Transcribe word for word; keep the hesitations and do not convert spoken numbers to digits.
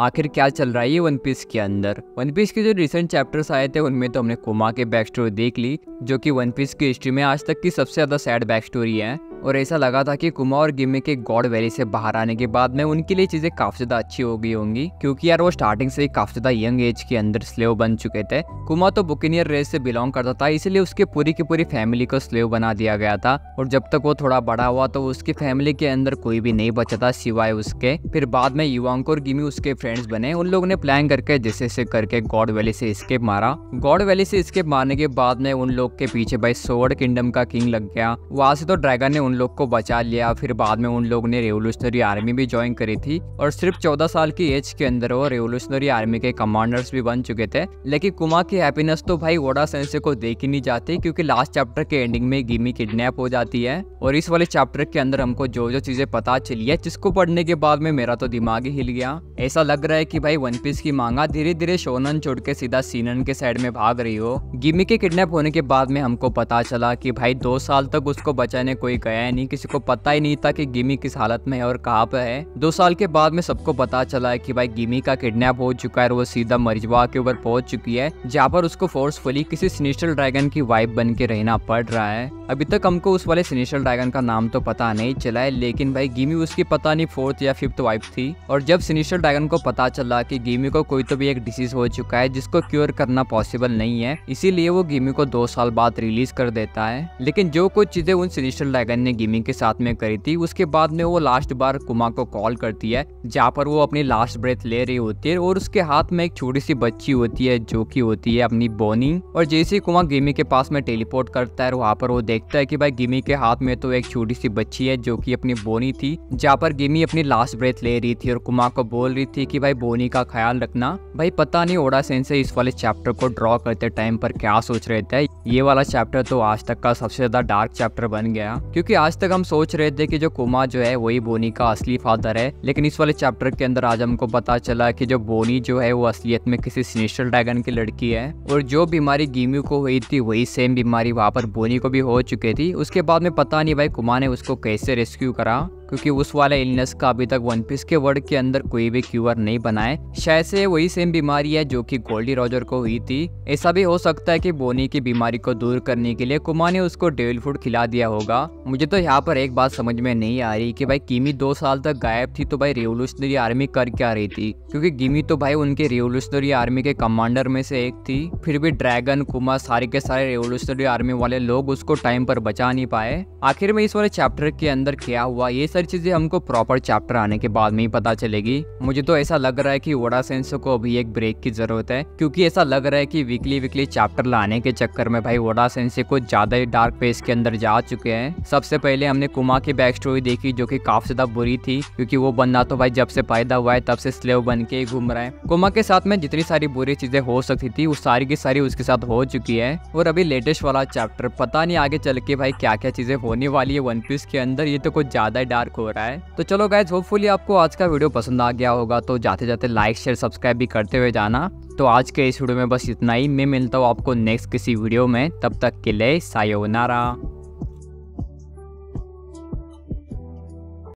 आखिर क्या चल रहा है ये वन पीस के अंदर। वन पीस के जो रिसेंट चैप्टर्स आए थे उनमें तो हमने कुमा के बैक स्टोरी देख ली, जो कि वन पीस की हिस्ट्री में आज तक की सबसे ज़्यादा सैड बैक स्टोरी है। और ऐसा लगा था कि कुमा और गिमी के गॉड वैली से बाहर आने के बाद में उनके लिए चीज़ें काफ़ी ज़्यादा अच्छी हो गई होंगी, क्योंकि यार वो स्टार्टिंग से ही काफ़ी ज़्यादा यंग एज के अंदर स्लेव बन चुके थे। कुमा तो बुकनियर रेस से बिलोंग करता था, इसलिए उसके पूरी की पूरी फैमिली को स्लेव बना दिया गया था। और जब तक वो थोड़ा बड़ा हुआ तो उसकी फैमिली के अंदर कोई भी नहीं बचा था सिवाय उसके। फिर बाद में युवांग और गिमी उसके फ्रेंड्स बने, उन लोगों ने प्लान करके जैसे जैसे करके गॉड वैली से एस्केप मारा। गॉड वैली से एस्केप मारने के बाद में उन लोग के पीछे भाई सोर्ड किंगडम का किंग लग गया, वहाँ से तो ड्रैगन ने उन लोग को बचा लिया। फिर बाद में उन लोग ने रेवोल्यूशनरी आर्मी भी ज्वाइन करी थी और सिर्फ चौदह साल की एज के अंदर वो रेवोल्यूशनरी आर्मी के कमांडर्स भी बन चुके थे। लेकिन कुमा की हैप्पीनेस तो भाई ओडा सेंसे को देख ही नहीं जाती, क्योंकि लास्ट चैप्टर के एंडिंग में गिमी किडनैप हो जाती है। और इस वाले चैप्टर के अंदर हमको जो जो चीजें पता चली है, जिसको पढ़ने के बाद में मेरा तो दिमाग ही हिल गया। ऐसा लग रहा है कि भाई वन पीस की मांगा धीरे धीरे शोनन छोड़ के सीधा सीनन के साइड में भाग रही हो। गिमी के किडनैप होने के बाद में हमको पता चला कि भाई दो साल तक उसको बचाने कोई गया नहीं, किसी को पता ही नहीं था कि गिमी किस हालत में है और कहाँ पे है। दो साल के बाद में सबको पता चला है कि भाई गिमी का किडनैप हो चुका है और वो सीधा मरिजवा के ऊपर पहुंच चुकी है, जहाँ पर उसको फोर्सफुली किसी सिनिस्टर ड्रैगन की वाइफ बन के रहना पड़ रहा है। अभी तक हमको उस वाले सिनिस्टर ड्रैगन का नाम तो पता नहीं चला है, लेकिन भाई गिमी उसकी पता नहीं फोर्थ या फिफ्थ वाइफ थी। और जब सिनिस्टर ड्रैगन को पता चला कि गिमी को कोई तो भी एक डिसीज हो चुका है जिसको क्योर करना पॉसिबल नहीं है, इसीलिए वो गिमी को दो साल बाद रिलीज कर देता है। लेकिन जो कुछ चीजें उन सिनिस्टर ड्रैगन ने गिमी के साथ में करी थी, उसके बाद में वो लास्ट बार कुमा को कॉल करती है, जहाँ पर वो अपनी लास्ट ब्रेथ ले रही होती है और उसके हाथ में एक छोटी सी बच्ची होती है जो कि होती है अपनी बोनी। और जैसे कुमा गिमी के पास में टेलीपोर्ट करता है, वहाँ पर वो देखता है कि भाई गिमी के हाथ में तो एक छोटी सी बच्ची है जो कि अपनी बोनी थी, जहाँ पर गिमी अपनी लास्ट ब्रेथ ले रही थी और कुमा को बोल रही थी कि भाई बोनी का ख्याल रखना। भाई पता नहीं ओडा सेंसे इस वाले चैप्टर को ड्रॉ करते टाइम पर क्या सोच रहे थे। ये वाला चैप्टर तो आज तक का सबसे ज्यादा डार्क चैप्टर बन गया, क्योंकि आज तक हम सोच रहे थे कि जो कुमा जो है वही बोनी का असली फादर है। लेकिन इस वाले चैप्टर के अंदर आज हमको पता चला कि जो बोनी जो है वो असलियत में किसी सिनिस्टर ड्रैगन की लड़की है। और जो बीमारी गिमी को हुई थी वही सेम बीमारी वहाँ पर बोनी को भी हो चुकी थी। उसके बाद में पता नहीं भाई कुमा ने उसको कैसे रेस्क्यू करा, क्योंकि उस वाले इलनेस का अभी तक वन पीस के वर्ल्ड के अंदर कोई भी क्यूअर नहीं बनाए। शायद से वही सेम बीमारी है जो कि गोल्ड डी रॉजर को हुई थी। ऐसा भी हो सकता है कि बोनी की बीमारी को दूर करने के लिए कुमा ने उसको डेविल फूड खिला दिया होगा। मुझे तो यहाँ पर एक बात समझ में नहीं आ रही कि भाई गिमी दो साल तक गायब थी तो भाई रेवोल्यूशनरी आर्मी कर क्या रही थी, क्योंकि गिमी तो भाई उनके रेवोल्यूशनरी आर्मी के कमांडर में से एक थी। फिर भी ड्रैगन कुमा सारे के सारे रेवोल्यूशनरी आर्मी वाले लोग उसको टाइम पर बचा नहीं पाए। आखिर में इस वाले चैप्टर के अंदर क्या हुआ, ये चीजें हमको प्रॉपर चैप्टर आने के बाद में ही पता चलेगी। मुझे तो ऐसा लग रहा है कि ओडा सेंसे को अभी एक ब्रेक की जरूरत है, क्योंकि ऐसा लग रहा है कि वीकली वीकली चैप्टर लाने के चक्कर में भाई ओडा सेंसे को ज्यादा ही डार्क फेस के अंदर जा चुके हैं। सबसे पहले हमने कुमा की बैक स्टोरी देखी जो कि काफी ज्यादा बुरी थी, क्योंकि वो बंदा तो भाई जब से पैदा हुआ है तब से स्लेव बन के घूम रहा है। कुमा के साथ में जितनी सारी बुरी चीजें हो सकती थी वो सारी की सारी उसके साथ हो चुकी है। और अभी लेटेस्ट वाला चैप्टर पता नहीं आगे चल के भाई क्या क्या चीजें होने वाली है वन पीस के अंदर, ये तो कुछ ज्यादा डार्क हो रहा है। तो चलो गाइज, होपफुली आपको आज का वीडियो पसंद आ गया होगा, तो जाते जाते लाइक शेयर सब्सक्राइब भी करते हुए जाना। तो आज के इस वीडियो में बस इतना ही, मैं मिलता हूँ आपको नेक्स्ट किसी वीडियो में, तब तक के लिए सायोनारा।